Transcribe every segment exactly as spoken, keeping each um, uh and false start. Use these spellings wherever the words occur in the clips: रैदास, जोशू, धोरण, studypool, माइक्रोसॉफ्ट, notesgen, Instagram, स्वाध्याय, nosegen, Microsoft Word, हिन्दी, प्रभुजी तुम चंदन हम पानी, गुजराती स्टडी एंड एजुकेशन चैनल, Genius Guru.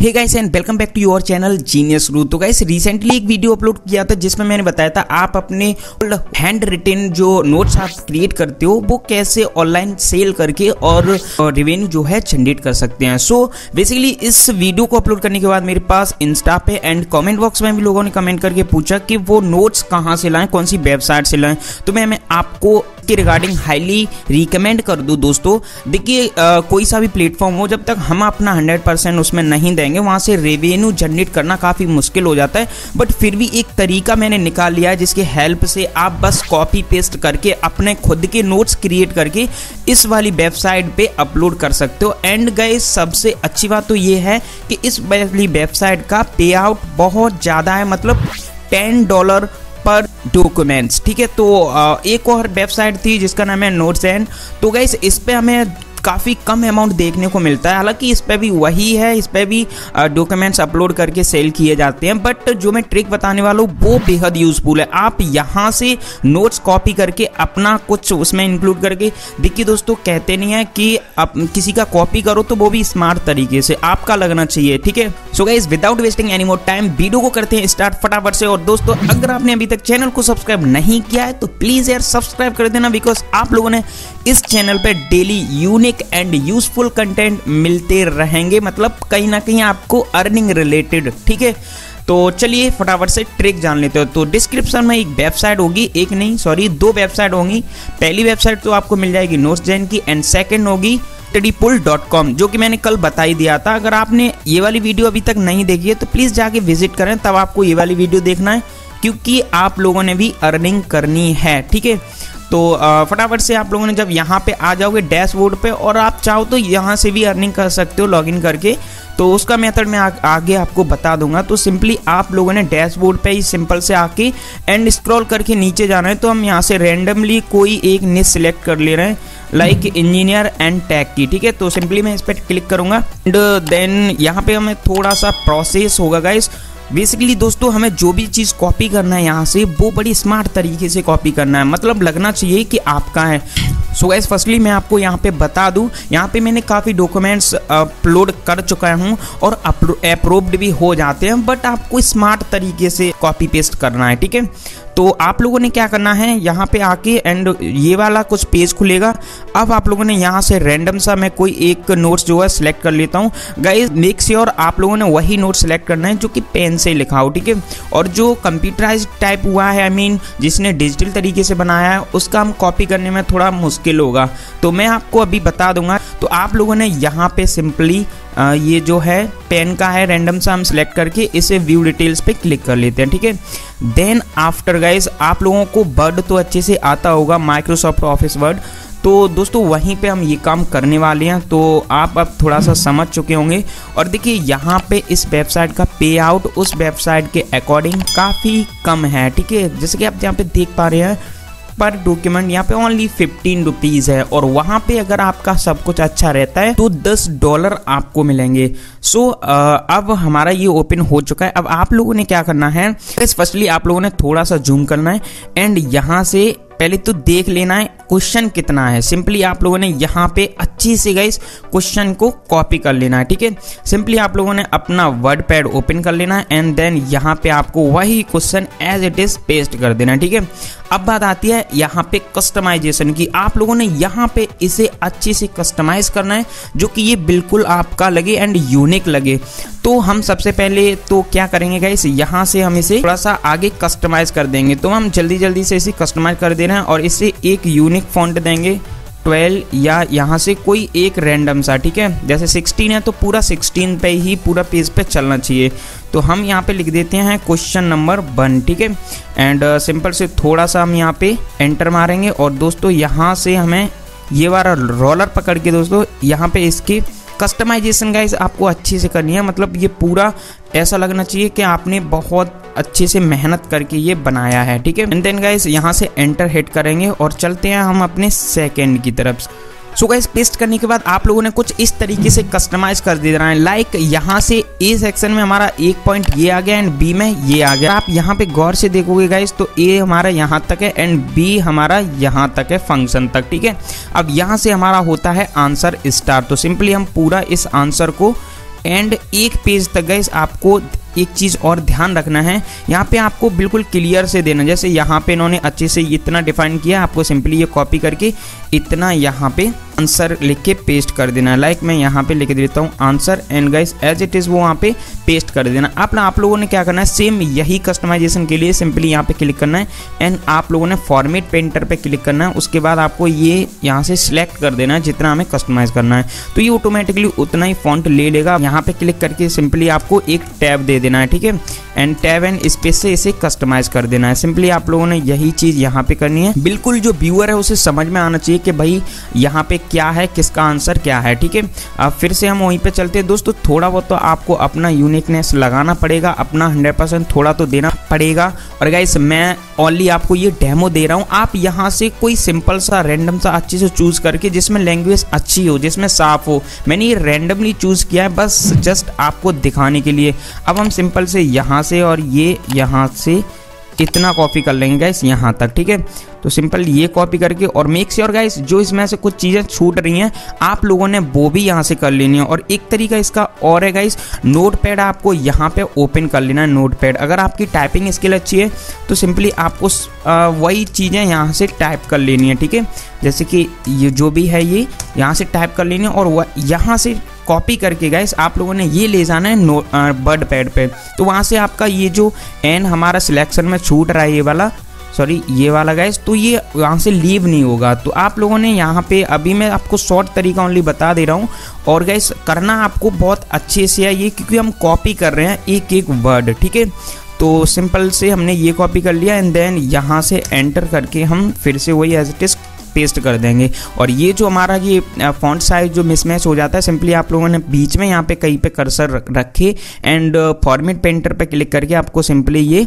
Hey guys and welcome back to your channel genius रू। तो guys recently एक video upload किया था जिसमें मैंने बताया था आप अपने हैंड रिटन जो नोट्स आप क्रिएट करते हो वो कैसे ऑनलाइन सेल करके और रेवेन्यू जो है जनरेट कर सकते हैं। सो बेसिकली इस वीडियो को अपलोड करने के बाद मेरे पास इंस्टा पे एंड कमेंट बॉक्स में भी लोगों ने कमेंट करके पूछा कि वो नोट्स कहाँ से लाएँ, कौन सी वेबसाइट से लाएँ। तो मैं, मैं आपको के रिगार्डिंग हाईली रिकमेंड कर दूँ दोस्तों। देखिए कोई सा भी प्लेटफॉर्म हो, जब तक हम अपना हंड्रेड परसेंट उसमें नहीं देंगे वहाँ से रेवेन्यू जनरेट करना काफ़ी मुश्किल हो जाता है। बट फिर भी एक तरीका मैंने निकाल लिया है जिसकी हेल्प से आप बस कॉपी पेस्ट करके अपने खुद के नोट्स क्रिएट करके इस वाली वेबसाइट पे अपलोड कर सकते हो। एंड गाइस सबसे अच्छी बात तो ये है कि इस वाली वेबसाइट का पे आउट बहुत ज़्यादा है, मतलब टेन डॉलर पर डॉक्यूमेंट्स, ठीक है। तो एक और वेबसाइट थी जिसका नाम है नोटसेगन। तो गाइस इस पे हमें काफ़ी कम अमाउंट देखने को मिलता है, हालांकि इस पर भी वही है, इस पर भी डॉक्यूमेंट्स अपलोड करके सेल किए जाते हैं। बट जो मैं ट्रिक बताने वाला हूँ वो बेहद यूजफुल है। आप यहाँ से नोट्स कॉपी करके अपना कुछ उसमें इंक्लूड करके, देखिए दोस्तों कहते नहीं है कि आप किसी का कॉपी करो तो वो भी स्मार्ट तरीके से, आपका लगना चाहिए, ठीक है। So guys without wasting any more time video को करते हैं स्टार्ट फटाफट से। और दोस्तों अगर आपने अभी तक चैनल को सब्सक्राइब नहीं किया है तो प्लीज़ यार सब्सक्राइब कर देना, बिकॉज आप लोगों ने इस चैनल पर daily unique and useful content मिलते रहेंगे, मतलब कहीं ना कहीं आपको अर्निंग रिलेटेड, ठीक है। तो चलिए फटाफट से ट्रिक जान लेते हो। तो डिस्क्रिप्शन में एक वेबसाइट होगी, एक नहीं सॉरी दो वेबसाइट होंगी। पहली वेबसाइट तो आपको मिल जाएगी nosegen की एंड सेकंड होगी टेडी पुल डॉट कॉम, जो कि मैंने कल बता ही दिया था। अगर आपने ये वाली वीडियो अभी तक नहीं देखी है तो प्लीज़ जाके विजिट करें, तब आपको ये वाली वीडियो देखना है, क्योंकि आप लोगों ने भी अर्निंग करनी है, ठीक है। तो फटाफट से आप लोगों ने जब यहाँ पे आ जाओगे डैशबोर्ड पे, और आप चाहो तो यहाँ से भी अर्निंग कर सकते हो लॉगिन करके। तो उसका मेथड मैं आ, आगे आपको बता दूंगा। तो सिंपली आप लोगों ने डैशबोर्ड पे ही सिंपल से आके एंड स्क्रॉल करके नीचे जाना है। तो हम यहाँ से रैंडमली कोई एक निश सिलेक्ट कर ले रहे हैं, लाइक इंजीनियर एंड टैग की, ठीक है। तो सिंपली मैं इस पर क्लिक करूँगा एंड देन यहाँ पर हमें थोड़ा सा प्रोसेस होगा गाइस। बेसिकली दोस्तों हमें जो भी चीज़ कॉपी करना है यहाँ से वो बड़ी स्मार्ट तरीके से कॉपी करना है, मतलब लगना चाहिए कि आपका है। सो गाइस फर्स्टली मैं आपको यहाँ पे बता दूँ, यहाँ पे मैंने काफ़ी डॉक्यूमेंट्स अपलोड कर चुका हूँ और अप्रूव्ड भी हो जाते हैं, बट आपको स्मार्ट तरीके से कॉपी पेस्ट करना है, ठीक है। तो आप लोगों ने क्या करना है, यहाँ पे आके एंड ये वाला कुछ पेज खुलेगा। अब आप लोगों ने यहाँ से रैंडम सा मैं कोई एक नोट्स जो है सिलेक्ट कर लेता हूँ। गाइस मेक श्योर आप लोगों ने वही नोट सिलेक्ट करना है जो कि पेन से लिखा हो, ठीक है। और जो कंप्यूटराइज टाइप हुआ है, आई मीन जिसने डिजिटल तरीके से बनाया है, उसका हम कॉपी करने में थोड़ा मुश्किल होगा, तो मैं आपको अभी बता दूंगा। तो आप लोगों ने यहाँ पे सिंपली आ, ये जो है पेन का है, रैंडम सा हम सिलेक्ट करके इसे व्यू डिटेल्स पे क्लिक कर लेते हैं, ठीक है। देन आफ्टर गाइस आप लोगों को वर्ड तो अच्छे से आता होगा, माइक्रोसॉफ्ट ऑफिस वर्ड। तो दोस्तों वहीं पे हम ये काम करने वाले हैं, तो आप अब थोड़ा सा समझ चुके होंगे। और देखिए यहाँ पे इस वेबसाइट का पे आउट उस वेबसाइट के अकॉर्डिंग काफ़ी कम है, ठीक है। जैसे कि आप यहाँ पे देख पा रहे हैं पर डॉक्यूमेंट यहाँ पे ओनली फिफ्टीन रुपीज़ है, और वहाँ पे अगर आपका सब कुछ अच्छा रहता है तो दस डॉलर आपको मिलेंगे। सो अब हमारा ये ओपन हो चुका है। अब आप लोगों ने क्या करना है, फर्स्टली आप लोगों ने थोड़ा सा जूम करना है एंड यहाँ से पहले तो देख लेना है क्वेश्चन कितना है। सिंपली आप लोगों ने यहाँ पे अच्छे से गाइस क्वेश्चन को कॉपी कर लेना है, ठीक है। सिंपली आप लोगों ने अपना वर्ड पैड ओपन कर लेना है एंड देन यहाँ पे आपको वही question as it is paste कर देना है, ठीक है। अब बात आती है यहाँ पे कस्टमाइजेशन की। आप लोगों ने यहाँ पे इसे अच्छे से कस्टमाइज़ करना है जो कि ये बिल्कुल आपका लगे एंड यूनिक लगे। तो हम सबसे पहले तो क्या करेंगे गाइस, यहाँ से हम इसे थोड़ा सा आगे कस्टमाइज़ कर देंगे। तो हम जल्दी जल्दी से इसे कस्टमाइज़ कर देना है और इसे एक यूनिक फॉन्ट देंगे ट्वेल्व, या यहाँ से कोई एक रैंडम सा, ठीक है। जैसे सिक्सटीन है तो पूरा सिक्सटीन पे ही पूरा पेज पे चलना चाहिए। तो हम यहाँ पे लिख देते हैं क्वेश्चन नंबर वन, ठीक है। एंड सिंपल से थोड़ा सा हम यहाँ पे एंटर मारेंगे और दोस्तों यहाँ से हमें ये वाला रोलर पकड़ के दोस्तों यहाँ पे इसकी कस्टमाइजेशन गाइस आपको अच्छे से करनी है, मतलब ये पूरा ऐसा लगना चाहिए कि आपने बहुत अच्छे से मेहनत करके ये बनाया है, ठीक है। एंड देन गाइस यहाँ से एंटर हिट करेंगे और चलते हैं हम अपने सेकंड की तरफ। सो गाइस पेस्ट करने के बाद आप लोगों ने कुछ इस तरीके से कस्टमाइज कर देना है, लाइक यहाँ से ए सेक्शन में हमारा एक पॉइंट ये आ गया एंड बी में ये आ गया। आप यहाँ पे गौर से देखोगे गाइस तो ए हमारा यहाँ तक है एंड बी हमारा यहाँ तक है, फंक्शन तक, ठीक है। अब यहाँ से हमारा होता है आंसर स्टार। तो सिंपली हम पूरा इस आंसर को एंड एक पेज तक गाइस आपको एक चीज़ और ध्यान रखना है, यहाँ पे आपको बिल्कुल क्लियर से देना। जैसे यहाँ पे इन्होंने अच्छे से इतना डिफाइन किया, आपको सिंपली ये कॉपी करके इतना यहाँ पे आंसर लिख के पेस्ट कर देना। लाइक मैं यहाँ पे लिख देता हूँ answer and guys as it is वो वहाँ पे पेस्ट कर देना। आप ना आप लोगों ने क्या करना है, सेम यही कस्टमाइजेशन के लिए सिंपली यहाँ पे क्लिक करना है एंड आप लोगों ने फॉर्मेट पेंटर पे क्लिक करना है। उसके बाद आपको ये यहाँ से सिलेक्ट कर देना है जितना हमें कस्टमाइज़ करना है, तो ये ऑटोमेटिकली उतना ही फॉन्ट ले लेगा। यहाँ पर क्लिक करके सिंपली आपको एक टैब दे देना है, ठीक है, एंड टैब एंड स्पेस से इसे कस्टमाइज़ कर देना है। सिंपली आप लोगों ने यही चीज़ यहाँ पे करनी है। बिल्कुल जो व्यूअर है उसे समझ में आना चाहिए कि भाई यहाँ पे क्या है, किसका आंसर क्या है, ठीक है। अब फिर से हम वहीं पे चलते हैं दोस्तों। थोड़ा बहुत तो आपको अपना यूनिकनेस लगाना पड़ेगा, अपना हंड्रेड परसेंट थोड़ा तो देना पड़ेगा। और गाइस मैं ओनली आपको ये डेमो दे रहा हूँ, आप यहाँ से कोई सिंपल सा रैंडम सा अच्छे से चूज़ करके जिसमें लैंग्वेज अच्छी हो, जिसमें साफ हो। मैंने ये रैंडमली चूज़ किया है बस जस्ट आपको दिखाने के लिए। अब हम सिंपल से यहाँ से और ये यहाँ से इतना कॉपी कर लेंगे गाइस यहाँ तक, ठीक है। तो सिंपल ये कॉपी करके और मेक श्योर गाइस जो इसमें से कुछ चीज़ें छूट रही हैं आप लोगों ने वो भी यहाँ से कर लेनी है। और एक तरीका इसका और है गाइस, नोटपैड आपको यहाँ पे ओपन कर लेना है नोटपैड। अगर आपकी टाइपिंग स्किल अच्छी है तो सिंपली आपको वही चीज़ें यहाँ से टाइप कर लेनी है, ठीक है। जैसे कि ये जो भी है ये यहाँ से टाइप कर लेनी है और यहाँ से कॉपी करके गाइस आप लोगों ने ये ले जाना है नो बर्ड पैड पे। तो वहाँ से आपका ये जो एन हमारा सिलेक्शन में छूट रहा है ये वाला, सॉरी ये वाला गाइस, तो ये यहाँ से लीव नहीं होगा। तो आप लोगों ने यहाँ पे अभी मैं आपको शॉर्ट तरीका ओनली बता दे रहा हूँ। और गाइस करना आपको बहुत अच्छे से है ये, क्योंकि हम कॉपी कर रहे हैं एक एक वर्ड, ठीक है। तो सिंपल से हमने ये कॉपी कर लिया एंड देन यहाँ से एंटर करके हम फिर से वही एज इट इज़ पेस्ट कर देंगे। और ये जो हमारा ये फॉन्ट साइज जो मिसमैच हो जाता है, सिंपली आप लोगों ने बीच में यहाँ पे कहीं पे कर्सर रखे एंड फॉर्मेट पेंटर पे क्लिक करके आपको सिंपली ये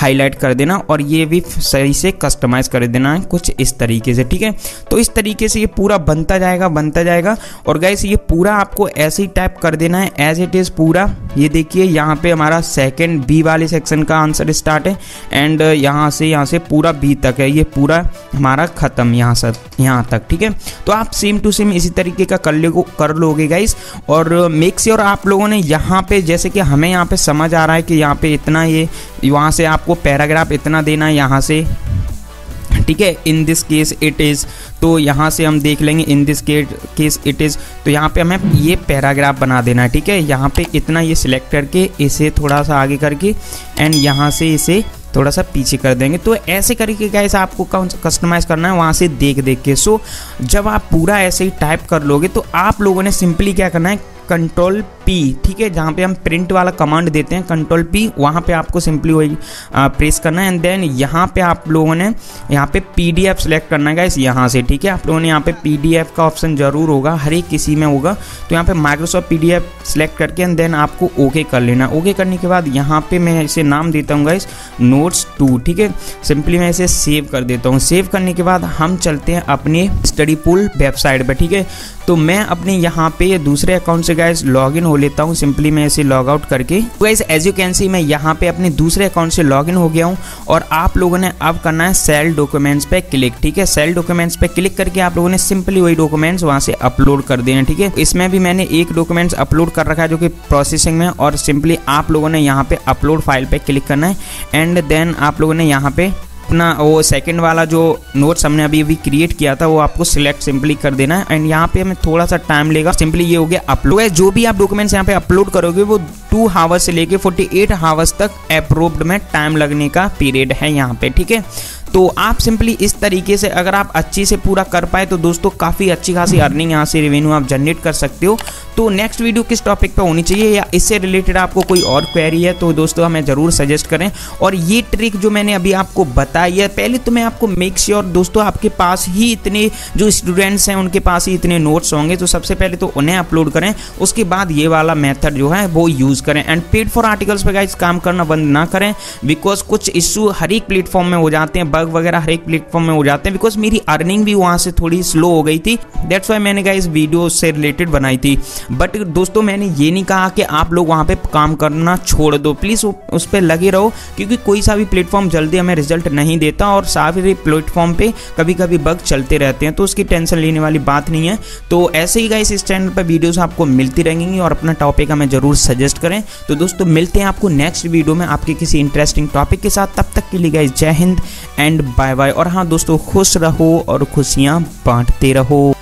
हाईलाइट कर देना और ये भी सही से कस्टमाइज़ कर देना है कुछ इस तरीके से, ठीक है। तो इस तरीके से ये पूरा बनता जाएगा बनता जाएगा। और गाइस ये पूरा आपको ऐसे ही टाइप कर देना है एज इट इज़ पूरा। ये देखिए यहाँ पे हमारा सेकंड बी वाले सेक्शन का आंसर स्टार्ट है एंड यहाँ से यहाँ से पूरा बी तक है, ये पूरा हमारा ख़त्म यहाँ से यहाँ तक, ठीक है। तो आप सेम टू सेम इसी तरीके का कर ले कर लोगे गाइस। और मेक श्योर आप लोगों ने यहाँ पर, जैसे कि हमें यहाँ पर समझ आ रहा है कि यहाँ पर इतना ये वहाँ से आप को पैराग्राफ इतना देना है यहाँ से, ठीक है। In this case it is, तो यहाँ से हम देख लेंगे in this case it is, तो यहाँ पे हमें ये पैराग्राफ बना देना है, ठीक है। यहाँ पे इतना ये सिलेक्ट करके इसे थोड़ा सा आगे करके एंड यहाँ से इसे थोड़ा सा पीछे कर देंगे। तो ऐसे करके गाइस आपको कस्टमाइज़ करना है वहाँ से देख देख के। सो जब आप पूरा ऐसे ही टाइप कर लोगे तो आप लोगों ने सिंपली क्या करना है, कंट्रोल पी, ठीक है, जहाँ पे हम प्रिंट वाला कमांड देते हैं कंट्रोल पी, वहाँ पे आपको सिंपली वही प्रेस करना है एंड देन यहाँ पे आप लोगों ने यहाँ पे पीडीएफ सेलेक्ट करना है गाइस यहाँ से, ठीक है। आप लोगों ने यहाँ पे पीडीएफ का ऑप्शन ज़रूर होगा, हर एक किसी में होगा। तो यहाँ पे माइक्रोसॉफ्ट पीडीएफ सेलेक्ट करके एंड देन आपको ओके कर लेना है। ओके करने के बाद यहाँ पर मैं इसे नाम देता हूँ गाइस नोट्स टू, ठीक है। सिंपली मैं इसे सेव कर देता हूँ। सेव करने के बाद हम चलते हैं अपने स्टडी पूल वेबसाइट पर, ठीक है। तो मैं अपने यहाँ पे दूसरे अकाउंट से गाइस लॉगिन हो लेता हूँ। सिंपली मैं इसे लॉग आउट करके, तो guys as you can see मैं यहाँ पे अपने दूसरे अकाउंट से लॉगिन हो गया हूँ। और आप लोगों ने अब करना है सेल डॉक्यूमेंट्स पे क्लिक, ठीक है। सेल डॉक्यूमेंट्स पे क्लिक करके आप लोगों ने सिंपली वही डॉक्यूमेंट्स वहाँ से अपलोड कर देना, ठीक है। इसमें भी मैंने एक डॉक्यूमेंट्स अपलोड कर रखा है जो कि प्रोसेसिंग में, और सिंपली आप लोगों ने यहाँ पे अपलोड फाइल पे क्लिक करना है एंड देन आप लोगों ने यहाँ पे अपना वो सेकंड वाला जो नोट्स हमने अभी अभी क्रिएट किया था वो आपको सिलेक्ट सिंपली कर देना है एंड यहाँ पे हमें थोड़ा सा टाइम लेगा। सिंपली ये हो गया अपलोड है। जो भी आप डॉक्यूमेंट्स यहाँ पे अपलोड करोगे वो टू हावर्स से लेके फोर्टी एट हावर्स तक अप्रूव्ड में टाइम लगने का पीरियड है यहाँ पे, ठीक है। तो आप सिंपली इस तरीके से अगर आप अच्छे से पूरा कर पाए तो दोस्तों काफ़ी अच्छी खासी अर्निंग यहाँ से रेवेन्यू आप जनरेट कर सकते हो। तो नेक्स्ट वीडियो किस टॉपिक पे होनी चाहिए या इससे रिलेटेड आपको कोई और क्वेरी है तो दोस्तों हमें ज़रूर सजेस्ट करें। और ये ट्रिक जो मैंने अभी आपको बताई है, पहले तो मैं आपको मेक श्योर दोस्तों आपके पास ही इतने जो स्टूडेंट्स हैं उनके पास ही इतने नोट्स होंगे, तो सबसे पहले तो उन्हें अपलोड करें, उसके बाद ये वाला मेथड जो है वो यूज़ करें। एंड पेड फॉर आर्टिकल्स पर गाइस काम करना बंद ना करें, बिकॉज कुछ इशू हर एक प्लेटफॉर्म में हो जाते हैं। बग वगैरह हर एक प्लेटफॉर्म में हो जाते हैं, बिकॉज मेरी अर्निंग भी वहाँ से थोड़ी स्लो हो गई थी। दैट्स वाई मैंने गाइस वीडियो से रिलेटेड बनाई थी। बट दोस्तों मैंने ये नहीं कहा कि आप लोग वहाँ पे काम करना छोड़ दो, प्लीज़ उस पर लगे रहो, क्योंकि कोई सा भी प्लेटफॉर्म जल्दी हमें रिजल्ट नहीं देता और सारे प्लेटफॉर्म पे कभी कभी बग चलते रहते हैं, तो उसकी टेंशन लेने वाली बात नहीं है। तो ऐसे ही गाइस इस चैनल पर वीडियोज़ आपको मिलती रहेंगी और अपना टॉपिक हमें ज़रूर सजेस्ट करें। तो दोस्तों मिलते हैं आपको नेक्स्ट वीडियो में आपके किसी इंटरेस्टिंग टॉपिक के साथ। तब तक के लिए गाइस जय हिंद एंड बाय बाय। और हाँ दोस्तों, खुश रहो और खुशियाँ बांटते रहो।